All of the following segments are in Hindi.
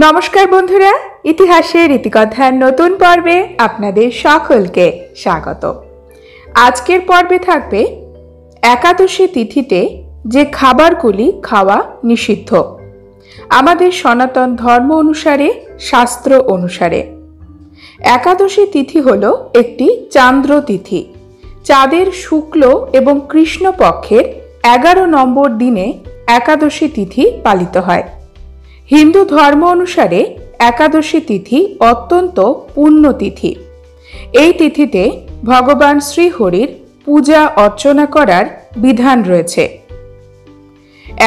नमस्कार बंधुरा इतिहासेर इतिकथार नतून पर्वे आपनादेर सकलके स्वागत। आजकेर पर्वे थाकबे एकादशी तिथिते जे खाबारगुली खावा निषिद्ध आमादेर सनातन धर्म अनुसारे शास्त्र अनुसारे। एकादशी तिथि हलो एकटी चांद्र तिथि, चाँदेर शुक्ल एवं कृष्ण पक्षेर 11 नम्बर दिने एकादशी तिथि पालित हय। हिंदू धर्म अनुसारे एकादशी तिथि अत्यंत पुण्य तिथि। एई तिथिते भगवान श्रीहरिर पूजा अर्चना करार विधान रयेछे।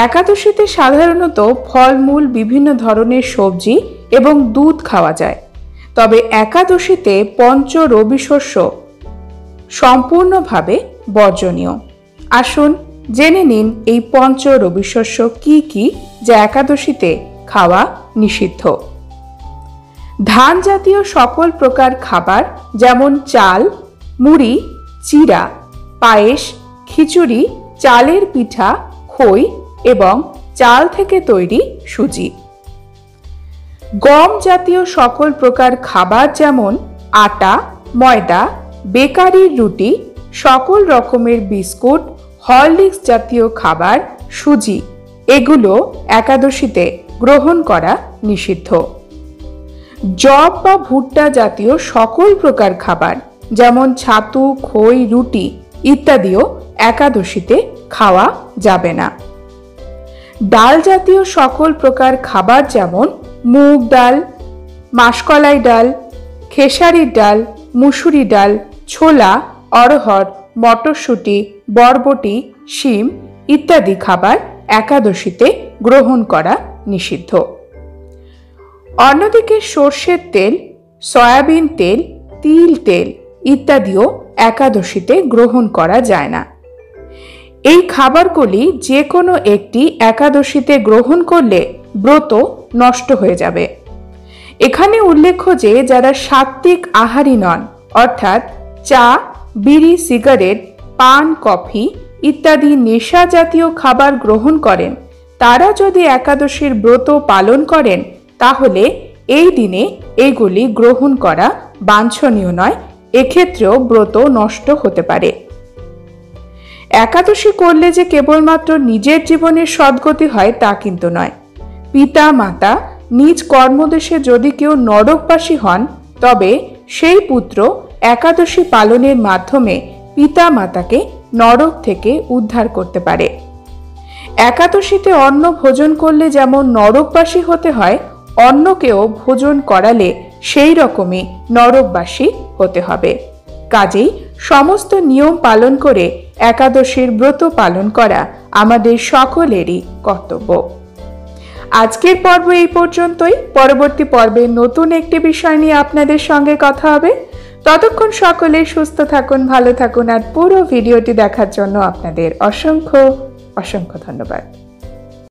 एकादशीते साधारणत फलमूल विभिन्न धरनेर सब्जी एवं दूध खावा जाए, तबे एकादशीते पंच रविशस्य सम्पूर्णभावे बर्जनीय। आसुन जेने निन एई पंच रविशस्य की कि जा एकादशीते खावा निषिद्ध। धान जातीय सकल प्रकार खाबार जेमन चाल, मुड़ी, चिरा, पायेश, खिचुड़ी, चालेर पिठा, खोई एवं चाल थेके तैरी सूजी। गम जातीय सकल प्रकार खाबार जेमन आटा, मयदा, बेकारीर रुटी, सकल रकमेर बिस्कुट, हरलिक्स जातीय खाबार, सूजी एगुलो एकादशीते ग्रहण करा निषिद्ध। जब बा भुट्टा जातीय सकल प्रकार खाबार जेमन छातु, खोई, रुटी इत्यादिओ एकादशीते खावा जाबे ना। डाल जातीय सकल प्रकार खाबार जेमन मुग डाल, मासकलाई डाल, खेसारिर डाल, मुसुरी डाल, छोला, अरहर, मटरशुटी, बरबटी, शिम इत्यादि खाबार एकादशीते ग्रहण करा निषिद्ध। अन्यदिके सर्षेर तेल, सयाबिन तेल, तिल तेल इत्यादिओ एकादशीते ग्रहण करा जाय ना। एई खाबारगुली जे कोनो एकटी एकादशीते ग्रहण करले व्रत नष्ट हये जाबे। एखाने उल्लेख्य जे जारा सात्विक आहारी नन अर्थात चा, बीड़ी, सिगारेट, पान, कफी इत्यादि नेशा जातीय खाबार ग्रहण करें तारा यदि एकादशीर व्रत पालन करें ताहले एई दिने एगुली ग्रहण करा बांछनीय नय। एक्षेत्रेओ व्रत नष्ट होते पारे। एकादशी करले जे केवलमात्र निजेर जीवनेर सद्गति हय ता किन्तु नय। पिता माता निज कर्मदेशे यदि केउ नरकबासी हन तबे सेई पुत्र एकादशी पालनेर माध्यमे पिता माताके नरक थेके उद्धार करते पारे। एकादशीते अन्न भोजन करले जेमन नरकबासी होते हय, अन्नकेओ भोजन कराले सेई रकमई नरकबासी होते हबे। काजेई समस्त नियम पालन करे एकादशीर व्रत पालन करा आमादेर सकलेरई कर्तव्य। आजकेर पर्व एई पर्यन्तई। परबर्ती पर्वे नतून एकटी विषय निये आपनादेर संगे कथा हबे। ততক্ষণ সকলে সুস্থ থাকুন, ভালো থাকুন। আর পুরো ভিডিওটি দেখার জন্য আপনাদের অসংখ্য অসংখ্য ধন্যবাদ।